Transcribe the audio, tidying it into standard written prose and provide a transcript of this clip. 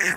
Huh?